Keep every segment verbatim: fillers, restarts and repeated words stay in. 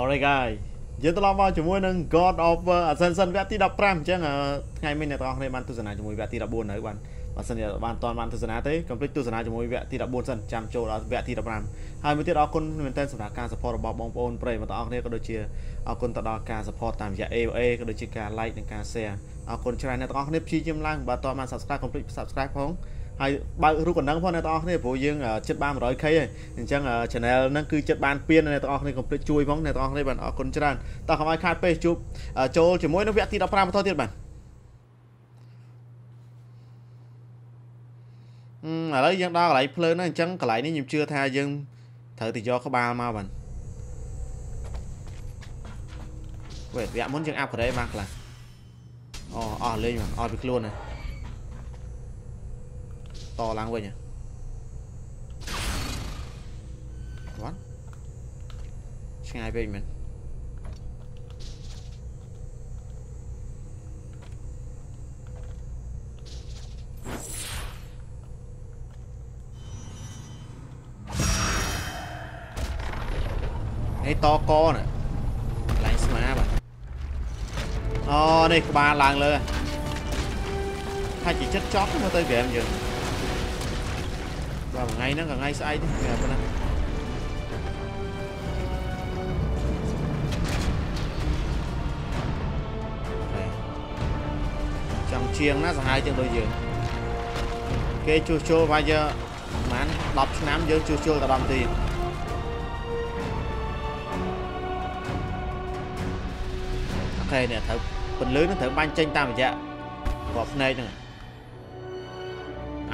Alright guys យើងត្រឡប់មកជាមួយនឹង God of Ascension វគ្គទី ដប់ប្រាំ អញ្ចឹងថ្ងៃមិញអ្នកទាំងអស់គ្នាបានទស្សនាជាមួយវគ្គទី ដប់បួនហើយបានបើសិនជាអត់បានទាន់បានទស្សនាទេ complete ទស្សនាជាមួយវគ្គទី ដប់បួន សិន ចាំ ចូល ដល់ វគ្គទី ដប់ប្រាំ ហើយមួយទៀតអរគុណមែនទែនសម្រាប់ការ support របស់បងប្អូនប្រិយមិត្តទាំងអស់គ្នាក៏ដូចជាអរគុណទៅដល់ការ support តាមរយៈ A B A ក៏ដូចជាការ like និងការ share អរគុណច្រើនអ្នកទាំងអស់គ្នាព្យាយាមឡើងបើអត់ទាន់បាន subscribe complete subscribe ផង ហើយបើរូបកណ្ដឹងផងអ្នកទាំងអស់គ្នាព្រោះយើងជិតបាន មួយរយ ខេ ហើយ អញ្ចឹង channel ហ្នឹងគឺជិតបានពៀនអ្នកទាំងអស់គ្នាកុំភ្លេចជួយផងអ្នកទាំងអស់គ្នាបានអរគុណច្រើនតោះកុំឲ្យខាតពេលជួបចូលជាមួយនៅវគ្គទី ដប់ប្រាំបន្តទៀតបាទ អឺ ឥឡូវយើងដល់កន្លែងភ្លើងហ្នឹងអញ្ចឹងកន្លែងនេះខ្ញុំជឿថាយើងត្រូវទៅយកក្បាលមកបាទ wait វគ្គមុនយើង upgrade បានខ្លះ អូ អស់លេងអស់ពីខ្លួនហើយ to lang quên nhỉ quán ngay bên mình cái to co này lạnh mà bạn oh đây ba làng lên hai chị chết chót nó tới về em dừng và ngay nó là ngay sai thế này con này trong chiêng nó là hai chân đôi giường cái chua chua bây giờ mà anh đọc nám giữa chua chua là đồng tiền ok nè thử bình lưới nó thử ban tranh tam vậy gọt này nè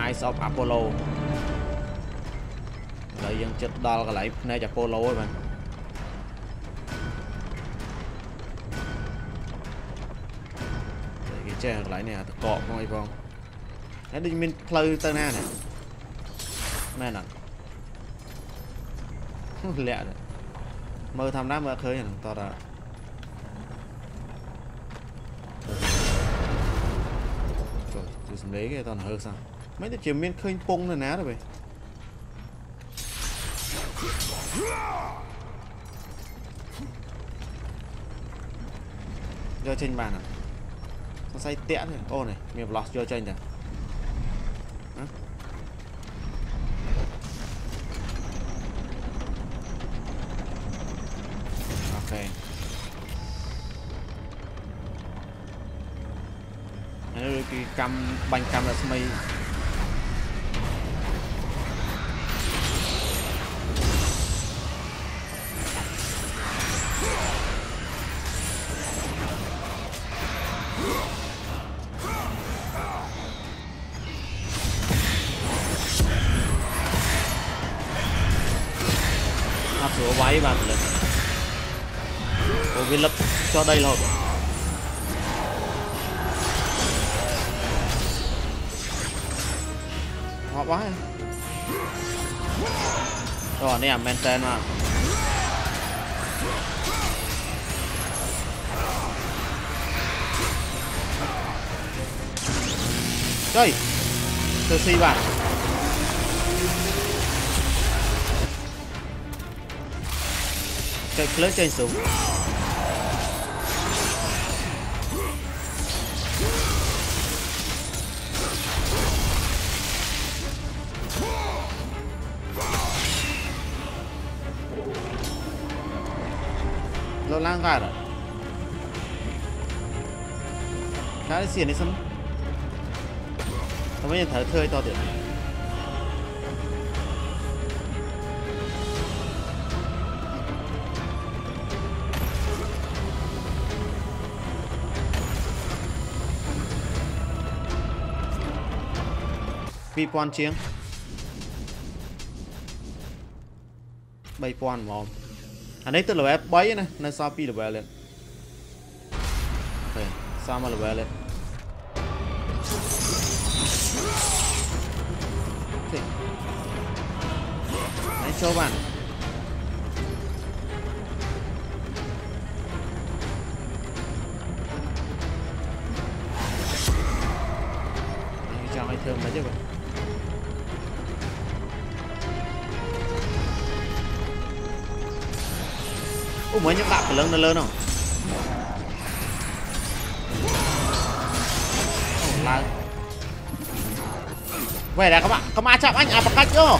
Eyes of Apollo យើងចិត្តដល់កន្លែងភ្នែកអាប៉ូឡូហើយបាទ គេ ចេះកន្លែងនេះអាតកកផងអីផង ហើយ ដូច មាន ផ្លូវទៅណានេះ មែន អត់ លាក់ មើល ធម្មតា មើល ឃើញ ហ្នឹង តោះ ដល់ ចូល ទៅ សម្លេង គេ តោះ ហឺ សា មិន ទៅ ជា មាន ឃើញ ពង នៅ ណា ទេ បេ vô trên bàn à, sao say tẹn này, ô này, mình lọt vô trên rồi, ok, cái cam bánh cam là mây. Váy bạn lên, ôi lập cho đây là họ quá, rồi này men tên mà, đây, từ si bạn. Cái lớn trên súng lâu lang gà rồi khá là xiên đấy xong không biết thở thơi to được vì quan chiến bay quan mồm anh ấy tức là bé bấy này nên sao pi được về lên okay. Sao mà được về lên đấy cho bạn chào anh thương mấy chứ bạn Umurnya tak beleng nelen no. Vậy là các bạn có ma chạm anh à bằng cách nhá.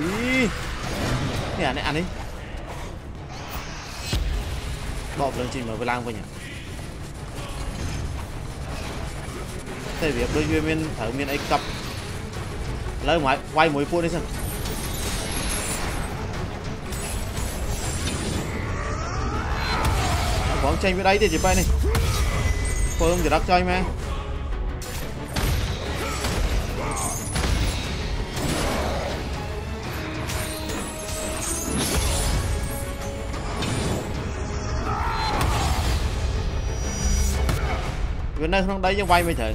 Ý nè này ăn đi. Bỏ lên trên mà vừa lang vừa nhỉ. Tại vì đôi duyên miền thở miền ấy cặp. Lấy ngoài quay mũi phun đi xem. Bóng tranh với đấy thì chỉ bay này. Phương thì đắp cho anh mà. Bên đây không đấy cho quay mấy trời.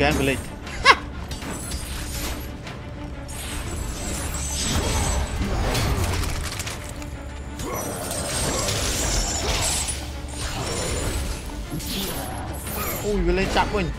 Gan village. Ui village chạm mình.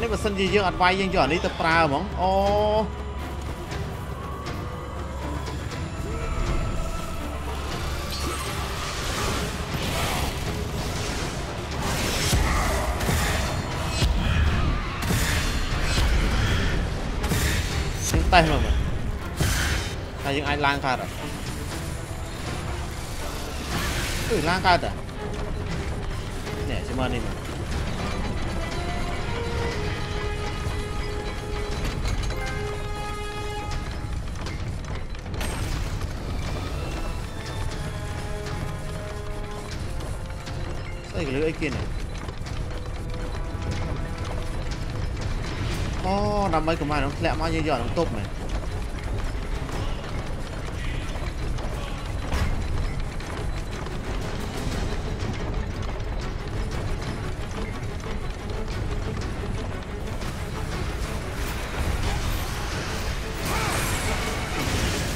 Này mà sân gì dương ăn vay dương cho đi tập ra mong. Ô. Tiếng tay mà. Tại dương ai lang cả rồi. Ừ lang cả rồi. Nè xem mà đi. Cái lưỡi kia này. Ô, nằm mấy của mày nó lẹ mà như giờ nó tốt mày.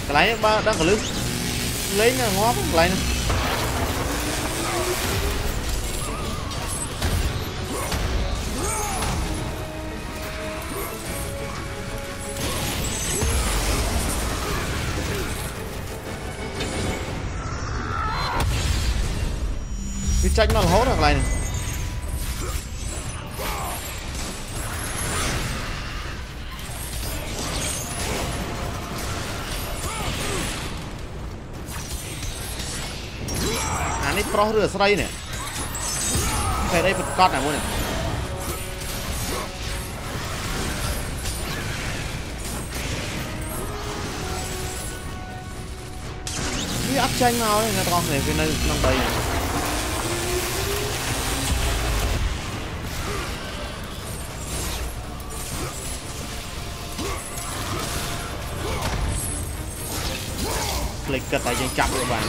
Cái này ba đang có lưỡi. Lấy nó ngóp lại nó. Trách nó là hốt hoặc này này. À này pro rửa xoay này. Về đây bật cọt này mua này. Đi áp tranh nào đấy, con này bên đây nằm đây này. Lịch cật lại dành chậm các bạn.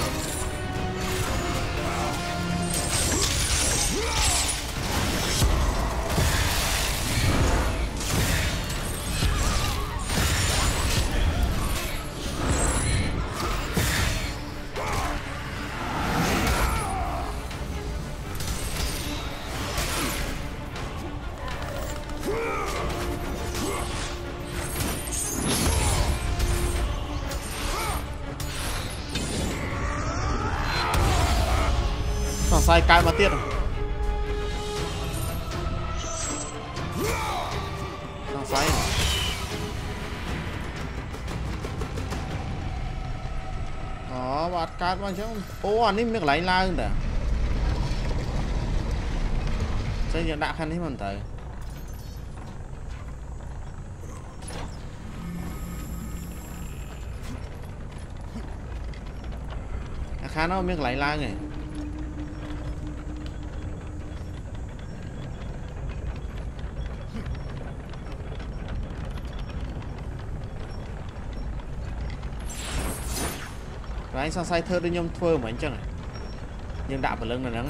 Sai cái mà tiết rồi. Đang sai. Đó, bạt cát băng chứ. Ô, anh ini miếng lain lah udah. Saya nyedakkan ini mantai. Khá nó miếng lại la này. Rồi anh sang sai thơ đi nhom thơ mà anh chẳng này. Nhưng đạp vào lưng là nắng.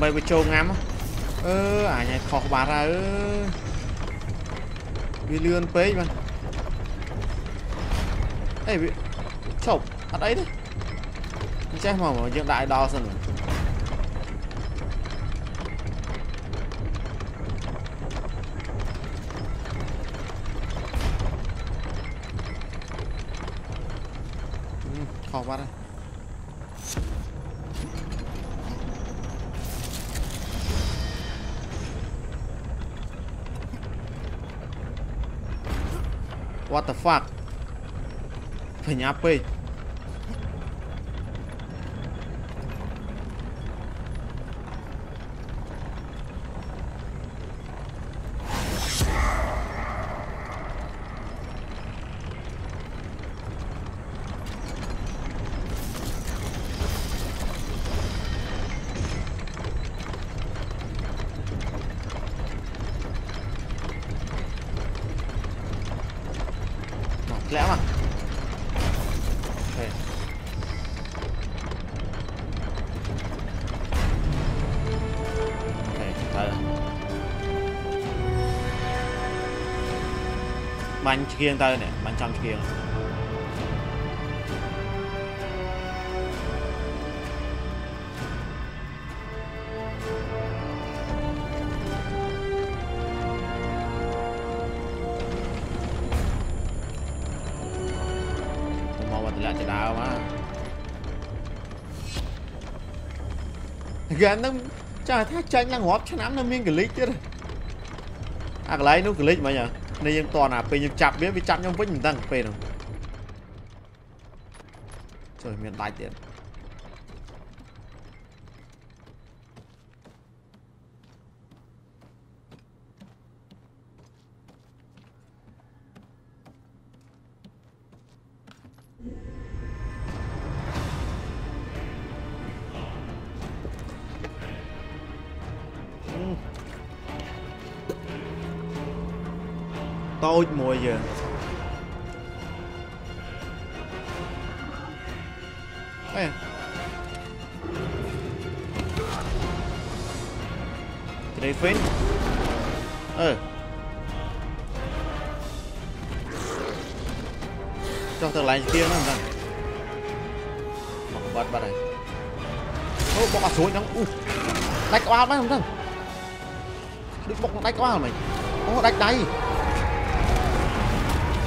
Bây bây trông ngắm ơ à nhảy khọc bà ra ơ vì lươn pê mà ấy bị chộp ở đấy đấy chắc mà một chuyện đại đo sân khọc bà ra. What the fuck? Banyak banget. Lẽ mà okay. Okay, bánh chiên tao nè, bánh trăm chiên ganteng trời thác tranh là ngóp cho nắm nó miếng click chứ à lấy nó click mà nhờ nên em toàn là pin chạp biết bị chạp trong vĩnh mình tăng pin rồi trời miền đại tiền tôi mùa giờ ê đây phim ơ cho thằng lái kia nó làm bắt bắt đây ô bọc xuống nó u đánh quá mấy không thằng đứt bọc đánh quá hả mày ô đánh đây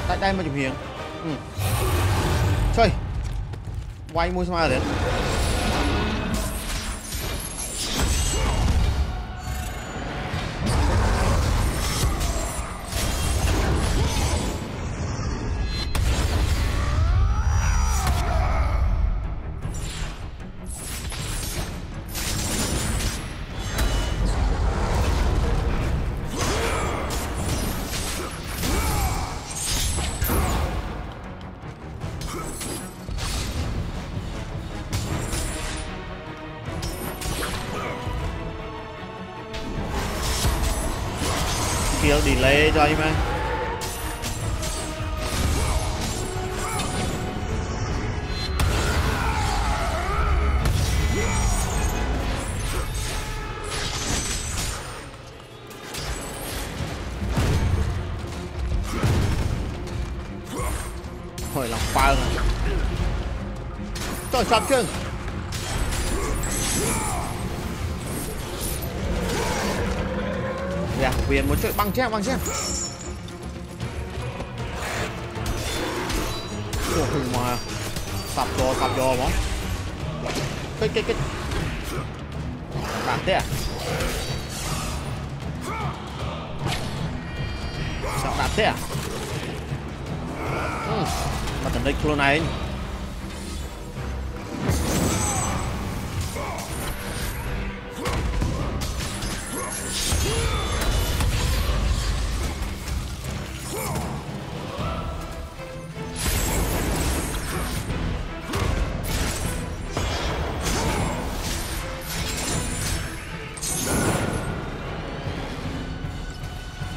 tại đây mà chụp hiền ừ. Chơi quay mua smile đến delay cho anh em. Thôi làm phao này. Tôi sập chân. Viên muốn chơi băng chém băng chém 哇，佢唔係啊，十個十個喎，擊擊擊，難啲啊！難啲啊！嗯，macam dari kilo lain.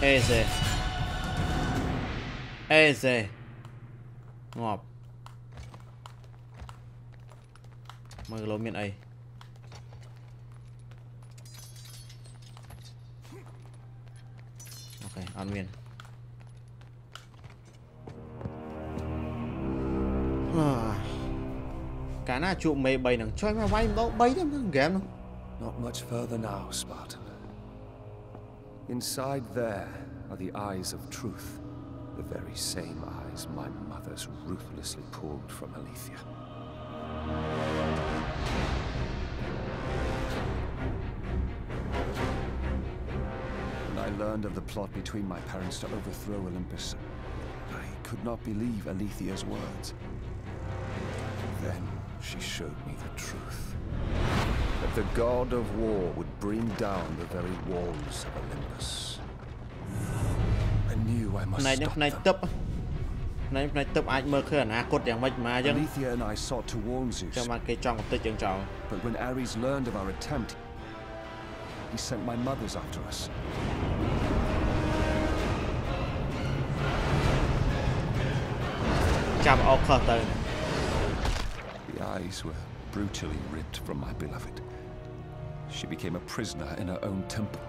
Easy, easy. Ngọt. Mày lô miệng ấy. Ok, ăn miệng. Cái nào trụ mày bày đằng chơi mày bay đâu bấy lắm thằng game đâu. Not much further now, Spartan. Inside there are the eyes of truth, the very same eyes my mother's ruthlessly pulled from Aletheia. When I learned of the plot between my parents to overthrow Olympus, I could not believe Aletheia's words. Then she showed me the truth. That the god of war would bring down the very walls of Olympus. I knew I must stop them. Aletheia and I sought to warn Zeus, but when Ares learned of our attempt, he sent my mothers after us. The eyes were brutally ripped from my beloved. She became a prisoner in her own temple.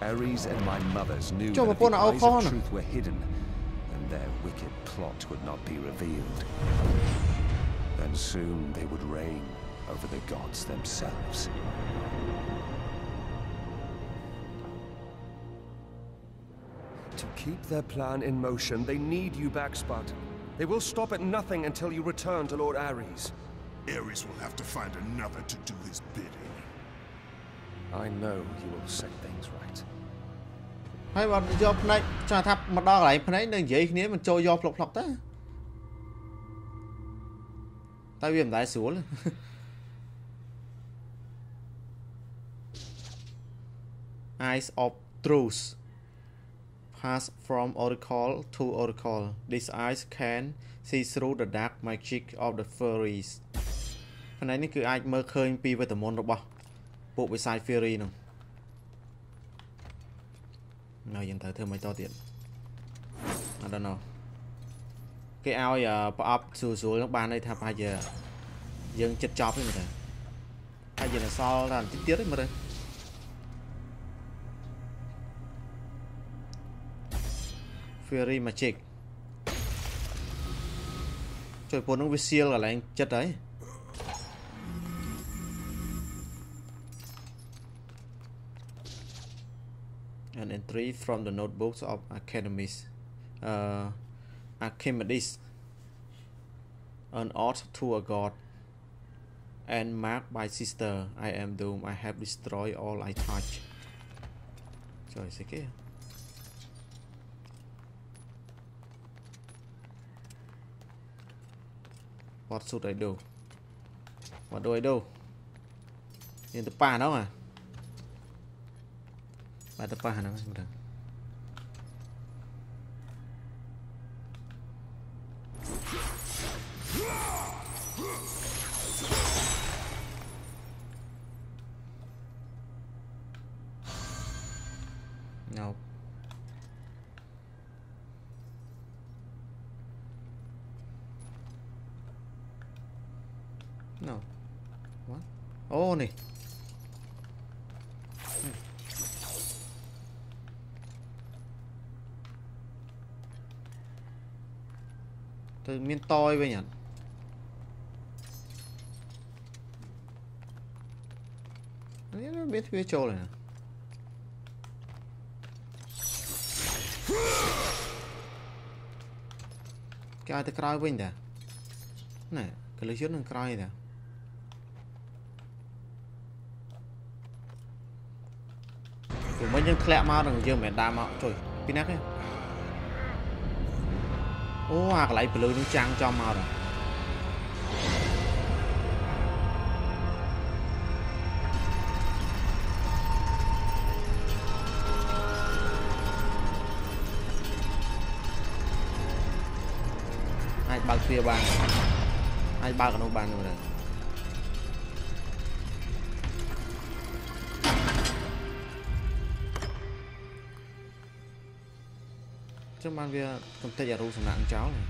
Ares and my mothers knew that the eyes of truth were hidden, and their wicked plot would not be revealed. Then soon they would reign over the gods themselves. To keep their plan in motion, they need you back, Spartan. They will stop at nothing until you return to Lord Ares. Ares will have to find another to do his bidding. I know he will set things right. Hey, bạn vô phần này, trà tháp mà đo lại phần này nên dễ nếu mình trôi vô lọc lọc thế. Tại vì mình đại sửa lên. Eyes of Truth. Pass from oracle to oracle. These eyes can see through the dark magic of the fairies. Phần này cứ ai mơ khơi pi với tầm môn robot. Bộ với sai Fury nào. Nào hiện tại thơm mấy to tiện. I don't know. Cái ao giờ up xuống xuống lúc ban đây thà bây giờ dừng chật chọp đấy mà thôi. Bây giờ là so làm tiết tiết đấy mà thôi. Fury magic. Trời buồn ông Viciel là anh chất đấy. An entry from the notebooks of academies, uh, Archimedes, an ode to a god, and marked by sister. I am doomed. I have destroyed all I touch. Trời xí kia. What should I do? What do I do? Nhìn từ pa đó mà. Bạn tập ba nào mà được. No. No. What? Oh này. Từ miên toi với nhỉ. Nó biết phía trâu này nè. cái ai ta cry với nhỉ này cái lấy chốt đang cry nhỉ của mình nhưng khẹt mau đừng dừng mẹ đam họ trời pinat đấy ô à lại blue nó trang cho mau rồi bao kia bàn hai ba cái nô bàn rồi này trong bàn kia cầm tay giả ru sầm nặng cháu này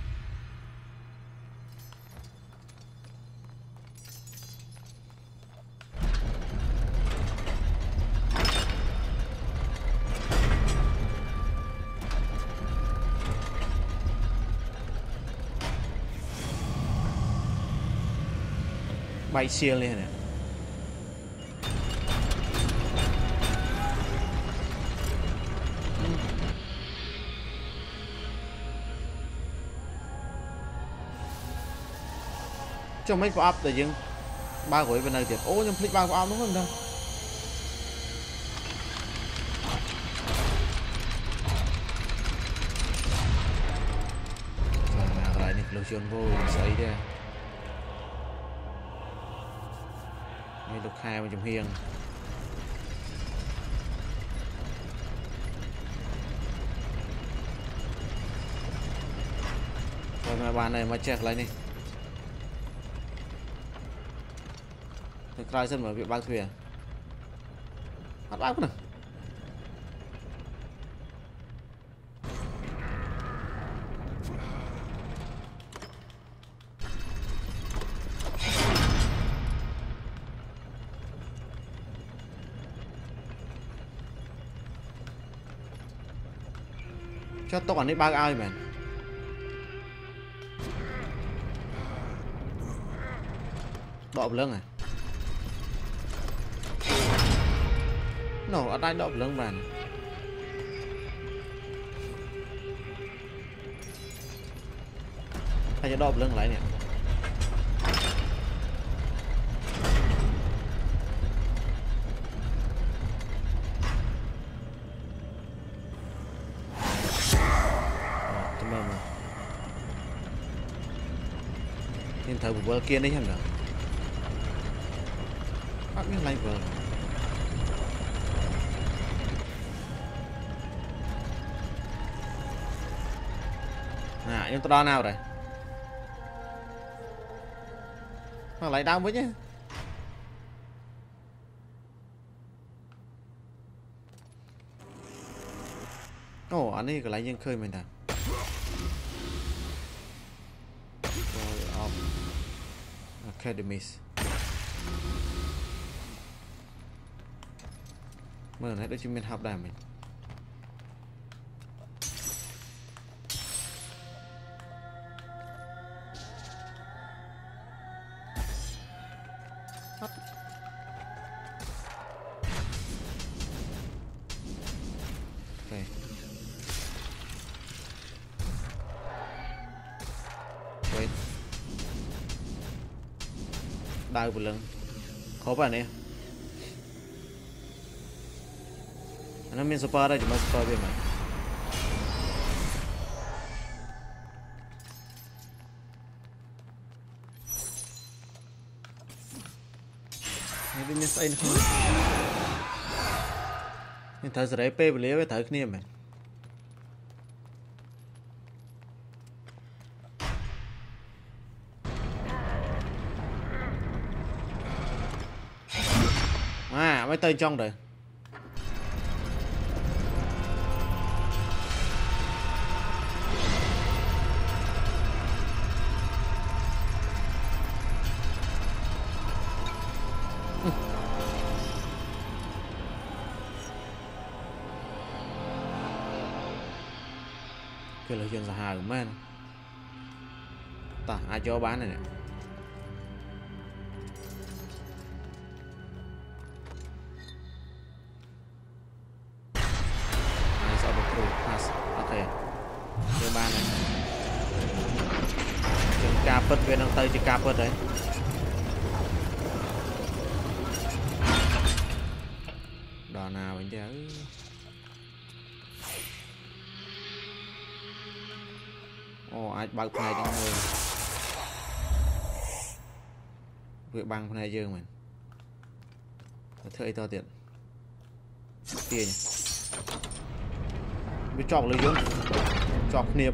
bay xe lên này. Cho mấy quả áp tự dưng ba gối bên này tiệt ô nhưng click ba quả áp đúng không đâu rồi lại nịch lotion vô sấy đây hai mà chụp hiền rồi mà bàn này mà chẹt lại này thực ra dân mở việc băng thuyền hát bác nữa cho tôi còn lấy ba ai mà đọp lưng à nổ ở đây đọp lưng bàn hay cho đọp lưng lại nè thở vừa kia đấy chẳng nữa bắt miếng lanh vừa à nhưng tôi đo nào rồi mà lại đau với nhé ồ anh ấy cái lại nhân khơi mình đã Academies mở lại đôi chim mình học đàm mình đau một lần khó bạn nè anh em mình spa đây chúng ta spa về mà mình sẽ không mình thở dài pe về lấy về thở kia mà tay trong rồi ừ. Cái lời chuyện giả hài của mình ta ai cho bán này nè okay. Cái ba này កើតវានឹងទៅជាការពិតហើយដល់ណាវិញទៅអូអាចបើកផ្នែកនេះមើលវាបាំងផ្នែកយើងមែនទៅធ្វើអីតទៀតទាញវាចប់លើយើងចប់គ្នា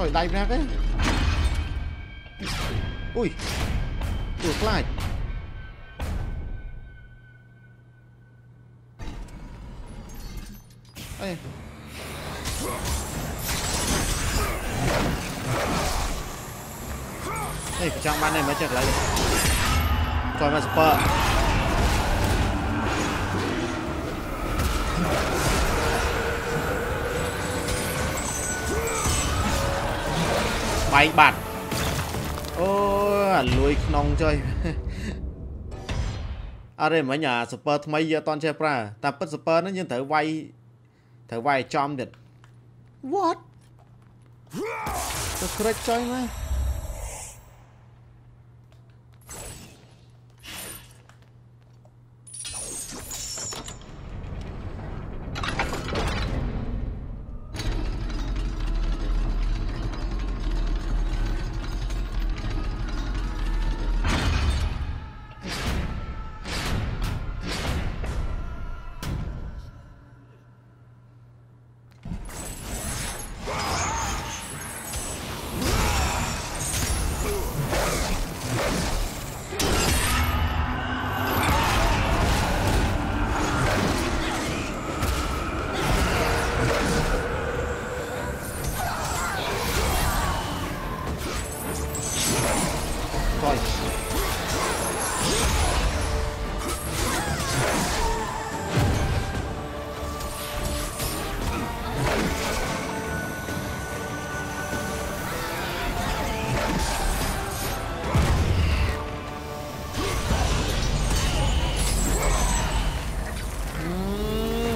trời đầy ra đấy ui ui fly ê ê trong ban này mới chặt lại rồi mà super bay bạt ôi lùi nòng chơi Ares mấy nhà super mấy giờ toàn chơi pra ta bắt super nó nhưng thử vay thử vay chom được what tôi crack chơi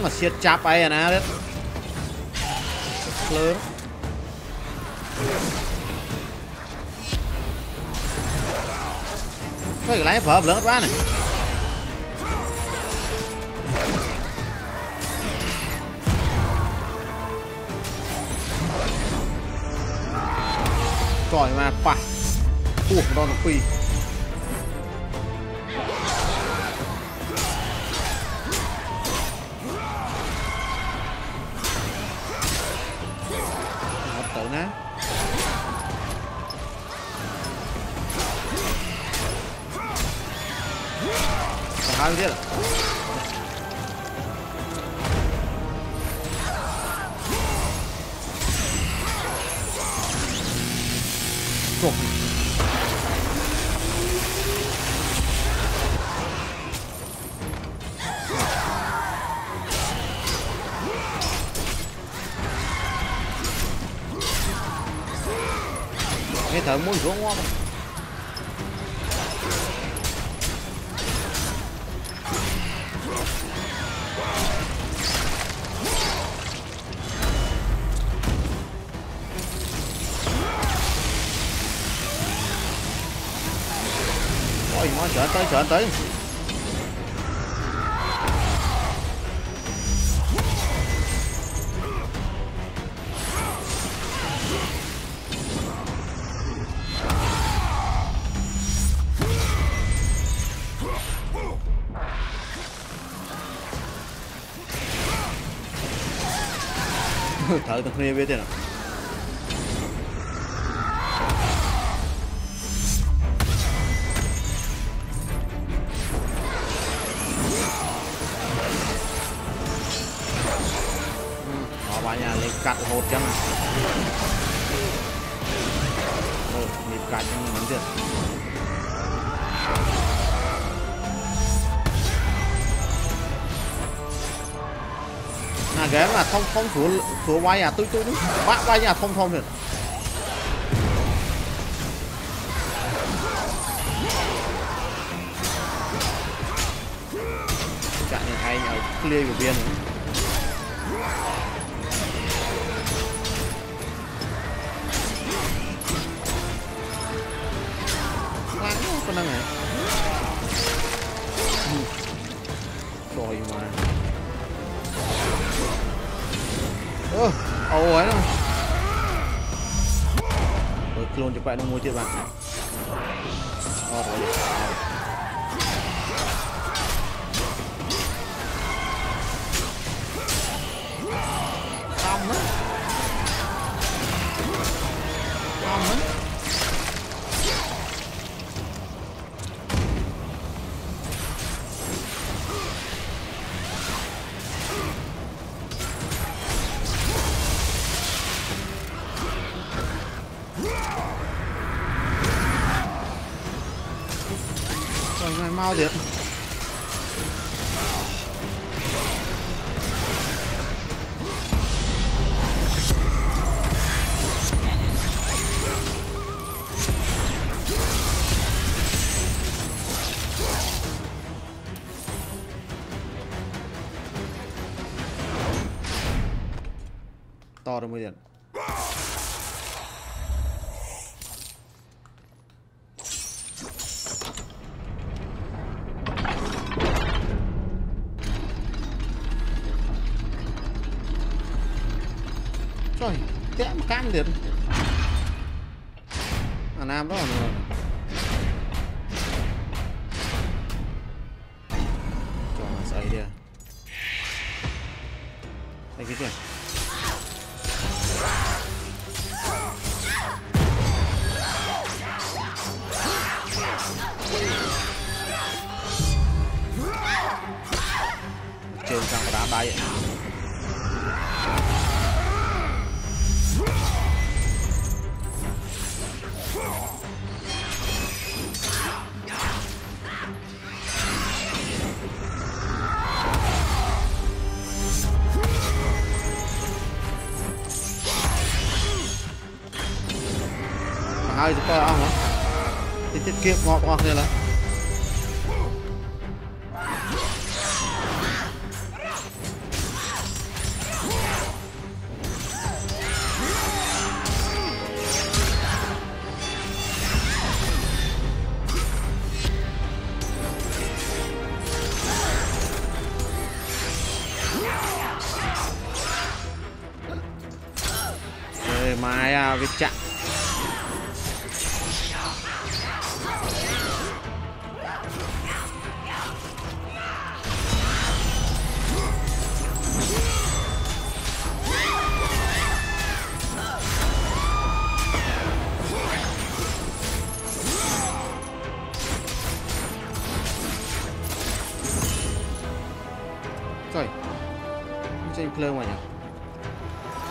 mà chết chạp ấy à ná đấy lớn cái lái phở lớn quá này trời mà phải buộc nó nó quỳ hai mươi cái thằng muốn xuống ngon sợ tới sợ tới thở thật nghe biết thế nào cắt hột chăng rồi nhịp cắt nhưng vẫn được là ghé là thông thông số số quay à tôi tôi bạn quay nhà thông thông được chạy này hay ở clear của viên นั่งไหนซอยมาเออเอาไว้นะเปิดโคลนจะไปน้องมวยเจ็บบ้างออกไปทำนะทำนะmau thiệt to rồi mới điện rồi té một cam liền à nam đó rồi cho mà xây đi xây cái gì trường sang đá bay ai thì coi ông hả? Thì tiết kiệm ngọt ngọt này là ê mai à cái chạm coi trên phơi mà nhỉ,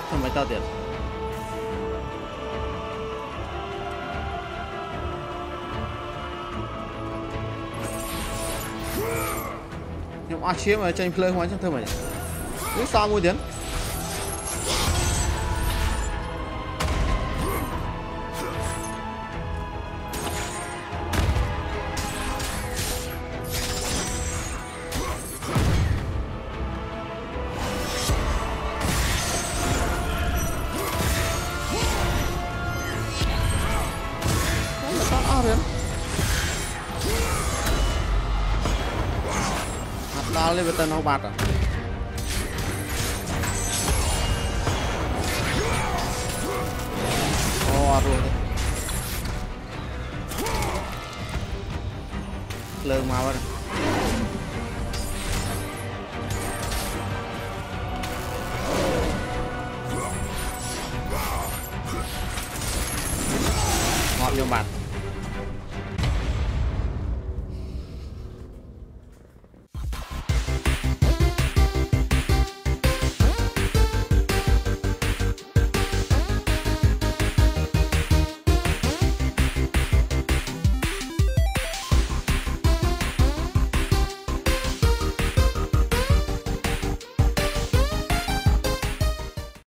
không phải tao tiền nhưng mà chiếm ở trên phơi hoài chắc thôi mà nhỉ, cứ sao mua tiền lên về tên nó bạt à oh rồi lên màu rồi ngọt vô bạt